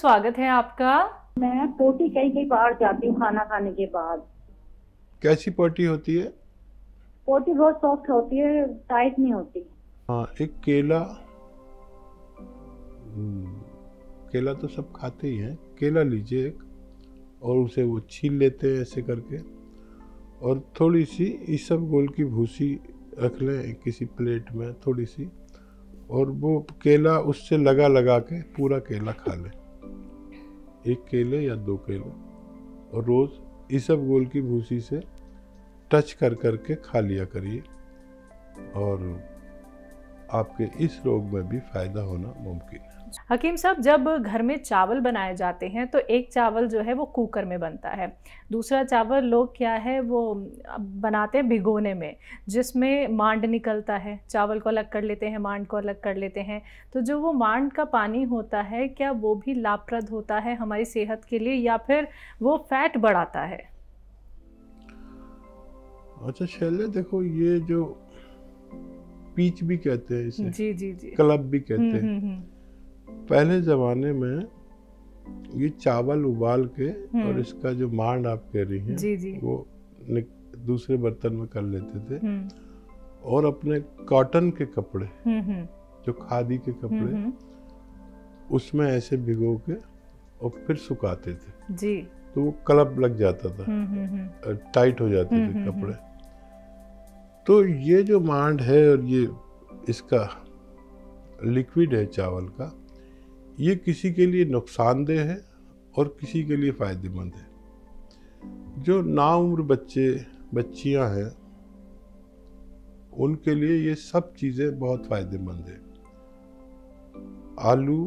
स्वागत है आपका। मैं पोटी कई बार जाती हूँ खाना खाने के बाद। कैसी पोटी होती है? पोटी बहुत सॉफ्ट होती है, टाइट नहीं होती। हाँ, एक केला, केला तो सब खाते ही हैं। केला लीजिए एक, और उसे वो छील लेते हैं ऐसे करके, और थोड़ी सी इसबगोल की भूसी रख लें किसी प्लेट में, थोड़ी सी, और वो केला उससे लगा लगा के पूरा केला खा लें, एक केले या दो केले, और रोज़ इसबगोल की भूसी से टच कर कर के खा लिया करिए, और आपके इस रोग में भी फ़ायदा होना मुमकिन है। हकीम साहब, जब घर में चावल बनाए जाते हैं तो एक चावल जो है वो कुकर में बनता है, दूसरा चावल लोग क्या है वो बनाते हैं भिगोने में, जिसमें मांड निकलता है। चावल को अलग कर लेते हैं, मांड को अलग कर लेते हैं, तो जो वो मांड का पानी होता है क्या वो भी लाभप्रद होता है हमारी सेहत के लिए, या फिर वो फैट बढ़ाता है? अच्छा शैले, देखो ये जो पीच भी कहते हैं इसे, जी जी जी, क्लब भी कहते हैं, पहले ज़माने में ये चावल उबाल के और इसका जो मांड आप कह रही हैं जी जी, वो दूसरे बर्तन में कर लेते थे, और अपने कॉटन के कपड़े, जो खादी के कपड़े, उसमें ऐसे भिगो के और फिर सुखाते थे जी, तो वो क्लब लग जाता था, टाइट हो जाते थे कपड़े। तो ये जो मांड है और ये इसका लिक्विड है चावल का, ये किसी के लिए नुकसानदेह है और किसी के लिए फ़ायदेमंद है। जो नाउम्र बच्चे बच्चियां हैं उनके लिए ये सब चीज़ें बहुत फ़ायदेमंद है। आलू,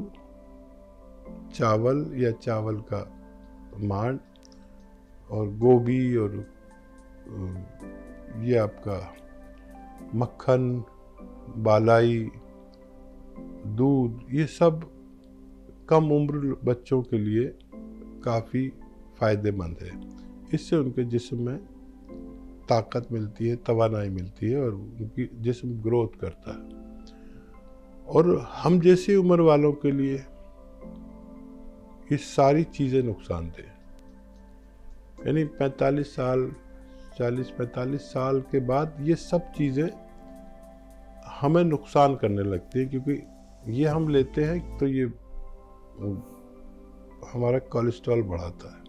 चावल या चावल का मांड, और गोभी, और ये आपका मक्खन, बालाई, दूध, ये सब कम उम्र बच्चों के लिए काफ़ी फ़ायदेमंद है। इससे उनके जिस्म में ताकत मिलती है, तवानाई मिलती है, और उनकी जिस्म ग्रोथ करता है। और हम जैसी उम्र वालों के लिए ये सारी चीज़ें नुकसानदेह हैं, यानी 45 साल, 40-45 साल के बाद ये सब चीज़ें हमें नुकसान करने लगती हैं, क्योंकि ये हम लेते हैं तो ये हमारा कोलेस्ट्रॉल बढ़ाता है,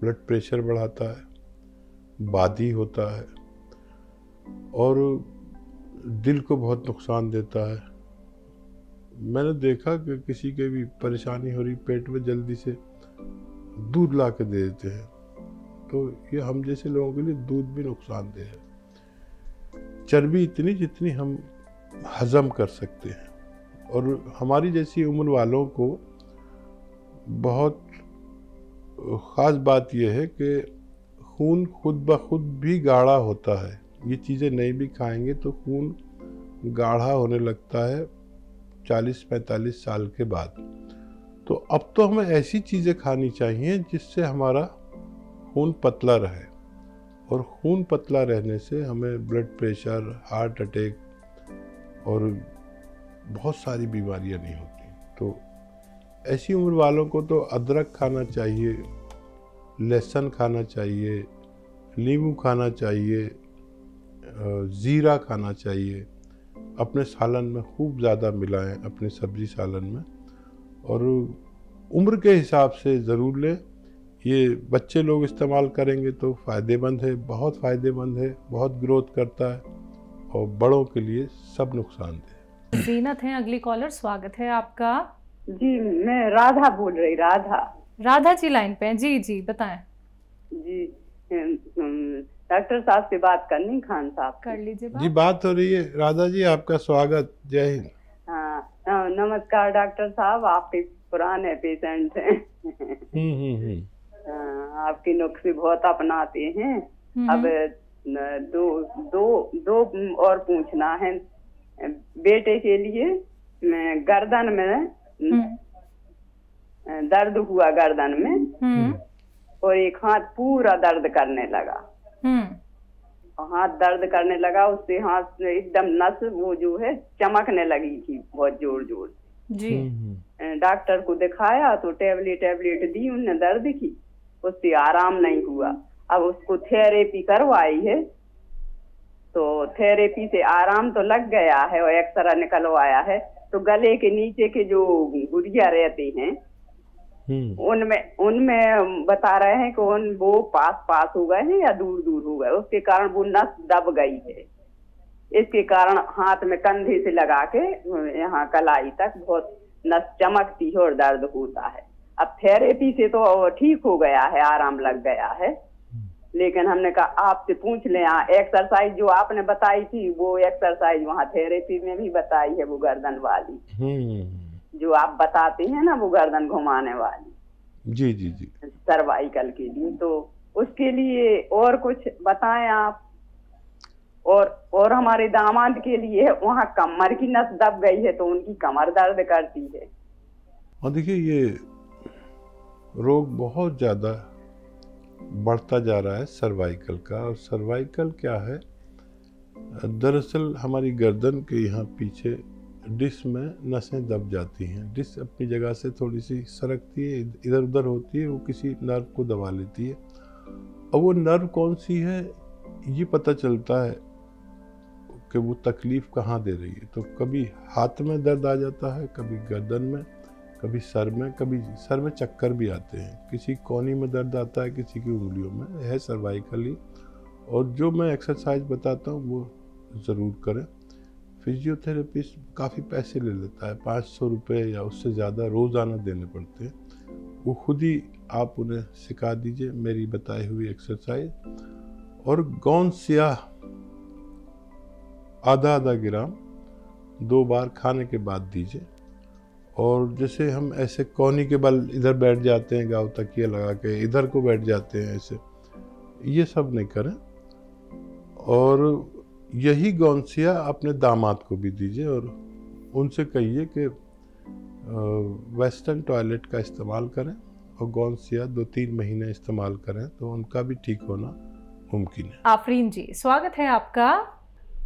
ब्लड प्रेशर बढ़ाता है, बादी होता है, और दिल को बहुत नुकसान देता है। मैंने देखा कि किसी के भी परेशानी हो रही पेट में, जल्दी से दूध ला के दे देते हैं, तो ये हम जैसे लोगों के लिए दूध भी नुकसानदेह है। चर्बी इतनी जितनी हम हज़म कर सकते हैं, और हमारी जैसी उम्र वालों को बहुत ख़ास बात यह है कि खून खुद ब खुद भी गाढ़ा होता है। ये चीज़ें नहीं भी खाएंगे तो खून गाढ़ा होने लगता है 40-45 साल के बाद। तो अब तो हमें ऐसी चीज़ें खानी चाहिए जिससे हमारा खून पतला रहे, और खून पतला रहने से हमें ब्लड प्रेशर, हार्ट अटैक और बहुत सारी बीमारियां नहीं होती। तो ऐसी उम्र वालों को तो अदरक खाना चाहिए, लहसुन खाना चाहिए, नींबू खाना चाहिए, ज़ीरा खाना चाहिए, अपने सालन में खूब ज़्यादा मिलाएं, अपने सब्ज़ी सालन में, और उम्र के हिसाब से ज़रूर लें। ये बच्चे लोग इस्तेमाल करेंगे तो फ़ायदेमंद है, बहुत फ़ायदेमंद है, बहुत ग्रोथ करता है, और बड़ों के लिए सब नुकसानदेह। जीनत है अगली कॉलर, स्वागत है आपका जी। मैं राधा बोल रही, राधा। राधा जी लाइन पे हैं जी, जी बताएं जी। डॉक्टर साहब से बात करनी, खान साहब कर लीजिए जी, बात हो रही है। राधा जी आपका स्वागत, जय हिंद। नमस्कार डॉक्टर साहब, आप पुराने पेशेंट हैं। आपकी नुस्खे बहुत अपनाते हैं। अब दो और पूछना है। बेटे के लिए गर्दन में दर्द हुआ, गर्दन में, और एक हाथ पूरा दर्द करने लगा, हाथ दर्द करने लगा, उससे हाथ एकदम नस वो जो है चमकने लगी थी बहुत जोर जोर से। डॉक्टर को दिखाया तो टैबलेट दी, उन्हें दर्द की, उससे आराम नहीं हुआ। अब उसको थेरेपी करवाई है तो थेरेपी से आराम तो लग गया है और एक्सरा निकलवाया है। तो गले के नीचे के जो गुड़िया रहती हैं उनमें बता रहे हैं कि वो पास हो गए हैं या दूर हो गए, उसके कारण वो नस दब गई है। इसके कारण हाथ में कंधे से लगा के यहाँ कलाई तक बहुत नस चमकती है और दर्द होता है। अब थेरेपी से तो ठीक हो गया है, आराम लग गया है, लेकिन हमने कहा आपसे पूछ लें। एक्सरसाइज जो आपने बताई थी वो एक्सरसाइज वहाँ थेरेपी में भी बताई है, वो गर्दन वाली जो आप बताते हैं ना, वो गर्दन घुमाने वाली, जी जी जी, सर्वाइकल के लिए। तो उसके लिए और कुछ बताएं आप। और हमारे दामाद के लिए वहाँ कमर की नस दब गई है तो उनकी कमर दर्द करती है। और देखिए ये रोग बहुत ज़्यादा बढ़ता जा रहा है सर्वाइकल का। और सर्वाइकल क्या है? दरअसल हमारी गर्दन के यहाँ पीछे डिस्क में नसें दब जाती हैं। डिस्क अपनी जगह से थोड़ी सी सरकती है, इधर उधर होती है, वो किसी नर्व को दबा लेती है। और वो नर्व कौन सी है ये पता चलता है कि वो तकलीफ़ कहाँ दे रही है। तो कभी हाथ में दर्द आ जाता है, कभी गर्दन में, कभी सर में, कभी सर में चक्कर भी आते हैं, किसी कोहनी में दर्द आता है, किसी की उंगलियों में है, सर्वाइकली। और जो मैं एक्सरसाइज बताता हूँ वो ज़रूर करें। फिजियोथेरेपिस्ट काफ़ी पैसे ले लेता है, 500 रुपये या उससे ज़्यादा रोज़ाना देने पड़ते हैं। वो खुद ही आप उन्हें सिखा दीजिए मेरी बताई हुई एक्सरसाइज। और गौन स्याह आधा ग्राम 2 बार खाने के बाद दीजिए। और जैसे हम ऐसे कोहनी के बल इधर बैठ जाते हैं, गाँव तकिया लगा के इधर को बैठ जाते हैं, ऐसे ये सब नहीं करें। और यही गौनसिया अपने दामाद को भी दीजिए और उनसे कहिए कि वेस्टर्न टॉयलेट का इस्तेमाल करें और गौनसिया 2-3 महीने इस्तेमाल करें तो उनका भी ठीक होना मुमकिन है। आफरीन जी, स्वागत है आपका।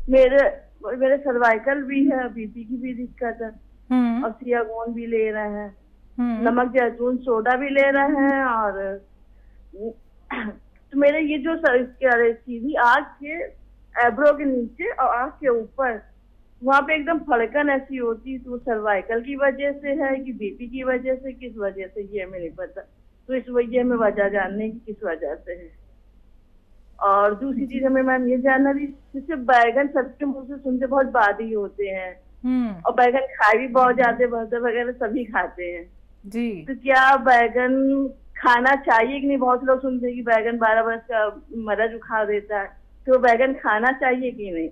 मेरे सर्वाइकल भी है, बीपी की भी दिक्कत है और सियागोन भी ले रहे हैं, नमक जैतून सोडा भी ले रहे हैं। और तो मेरे ये जो सीधी आग के एब्रो के नीचे और आँख के ऊपर वहाँ पे एकदम फड़कन ऐसी होती, तो सर्वाइकल की वजह से है कि बीपी की वजह से, किस वजह से ये हमें नहीं पता। तो इस वजह में वजह जानने की किस वजह से है। और दूसरी चीज हमें मैम ये जानना थी, जैसे बैगन सबके मुँह से सुनते बहुत बादी होते हैं और बैगन खाए भी बहुत जाते, भरते वगैरह सभी खाते हैं जी, तो क्या बैगन खाना चाहिए कि नहीं? बहुत लोग सुनते कि बैगन 12 बरस का मर्ज उखाड़ देता है, तो बैगन खाना चाहिए कि नहीं?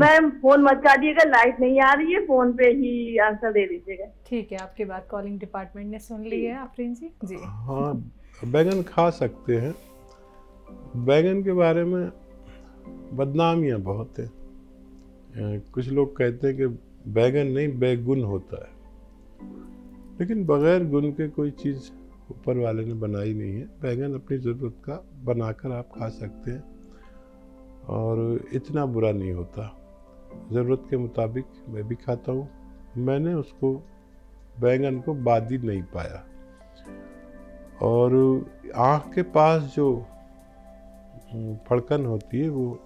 मैम फोन मत काटिएगा, लाइट नहीं आ रही है, फोन पे ही आंसर दे दीजिएगा। ठीक है, आपकी बात कॉलिंग डिपार्टमेंट ने सुन ली है आफरीन जी। जी हाँ, बैगन खा सकते हैं। बैगन के बारे में बदनामियाँ बहुत हैं। कुछ लोग कहते हैं कि बैगन नहीं बैगुन होता है, लेकिन बगैर गुन के कोई चीज़ ऊपर वाले ने बनाई नहीं है। बैगन अपनी ज़रूरत का बनाकर आप खा सकते हैं और इतना बुरा नहीं होता। ज़रूरत के मुताबिक मैं भी खाता हूँ। मैंने उसको बैगन को बादी नहीं पाया। और आँख के पास जो फड़कन होती है वो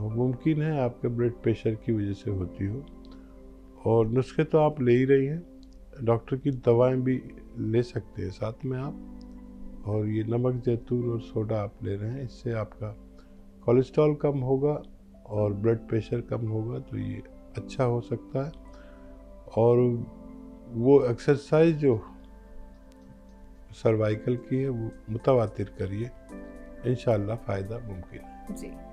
मुमकिन है आपके ब्लड प्रेशर की वजह से होती हो। और नुस्खे तो आप ले ही रही हैं, डॉक्टर की दवाएं भी ले सकते हैं साथ में आप। और ये नमक जैतून और सोडा आप ले रहे हैं, इससे आपका कोलेस्ट्रॉल कम होगा और ब्लड प्रेशर कम होगा, तो ये अच्छा हो सकता है। और वो एक्सरसाइज जो सर्वाइकल की है वो मुतवातिर करिए, इंशाल्लाह फ़ायदा मुमकिन है जी।